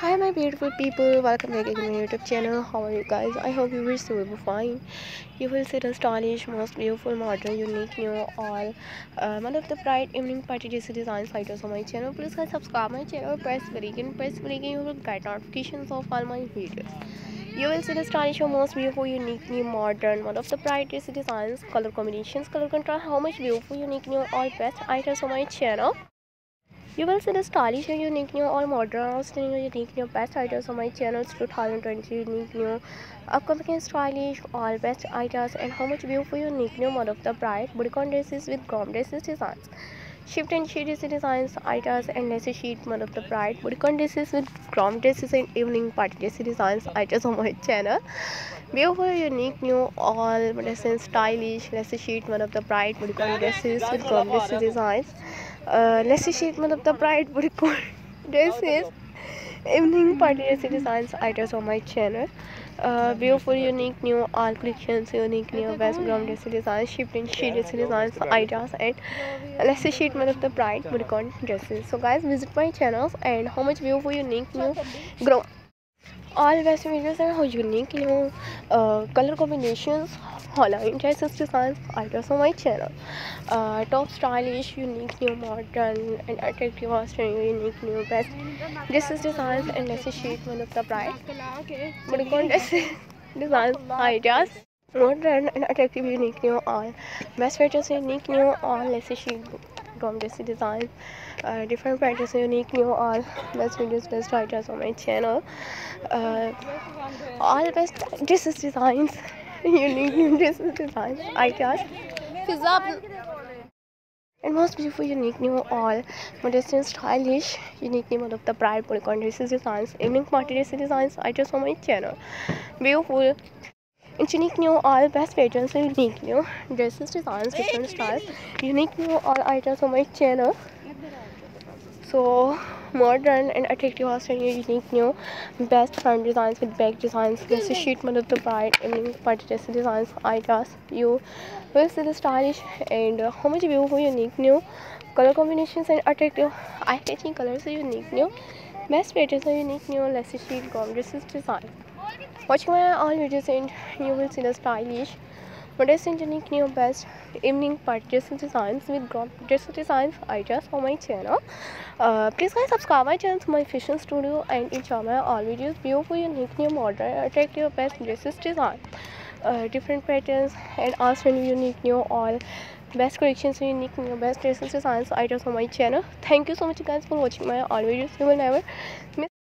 Hi my beautiful people, welcome back to my YouTube channel. How are you guys? I hope you will be fine. You will see the stylish, most beautiful, modern, unique, new, all one of the bright evening party dress design fighters on my channel. Please guys subscribe my channel, press the bell icon. You will get notifications of all my videos. You will see the stylish, most beautiful, unique, new, modern, one of the brightest designs, color combinations, color contrast, how much beautiful, unique, new, all best items on my channel. You will see the stylish, unique, new, all modern, outstanding, unique, new, best items on my channel. 2020 unique, new, upcoming, stylish, all best items, and how much beautiful, unique, new, one of the bright bodycon dresses with gom dresses designs. Shift and sheet designs, items and lacy sheet, one of the bright bodycon dresses with grom dresses and evening party dress designs, items on my channel. Beautiful, unique, new, all dresses, stylish, lacy sheet, one of the bright bodycon dresses with grom dresses designs. Lacy sheet, one of the bright bodycon dresses, evening party dress designs, items on my channel. Beautiful, unique, new, all collections, unique, new, best grom dress designs, shift and sheet dress designs, items and lacy sheet, one of the bright bodycon dresses. So guys, visit my channels and how much beautiful, unique, new, grom, all best videos and how unique, new, color combinations, Halloween dresses designs, items on my channel. Top stylish, unique, new, modern and attractive, outstanding, unique, new, best dresses designs and lacy sheet, one of the bright bodycon dresses designs, ideas, modern and attractive, unique, new, all best features, unique, new, all lacy sheet, gom dress designs, different patterns, unique, new, all best videos, best items on my channel. All best dresses designs, unique, new dresses designs, ideas, and most beautiful, unique, new, all modest and stylish, unique, new, one of the bright bodycon dresses designs, evening party dress designs, items on my channel. Beautiful and unique, new, all best patterns, unique, new dresses designs, different styles, unique, new, all items on my channel. So modern and attractive, outstanding, unique, new, best front designs with back designs, lacy sheet, one of the bright evening party dress designs, items. You will see the stylish and how much beautiful, unique, new, color combinations and attractive, eye-catching colors, unique, new, best patterns, unique, new, lacy sheet, gom dresses design. Watch my all videos and you will see the stylish, modest and unique, new, best evening party dress designs with grom dress designs, ideas for my channel. Please guys subscribe my channel, My Fashion Studio, and enjoy my all videos. Beautiful, unique, new, modern, attractive, best dresses design, different patterns, and also unique, new, all best collections, unique, new, best dresses designs, ideas for my channel. Thank you so much guys for watching my all videos. You will never miss.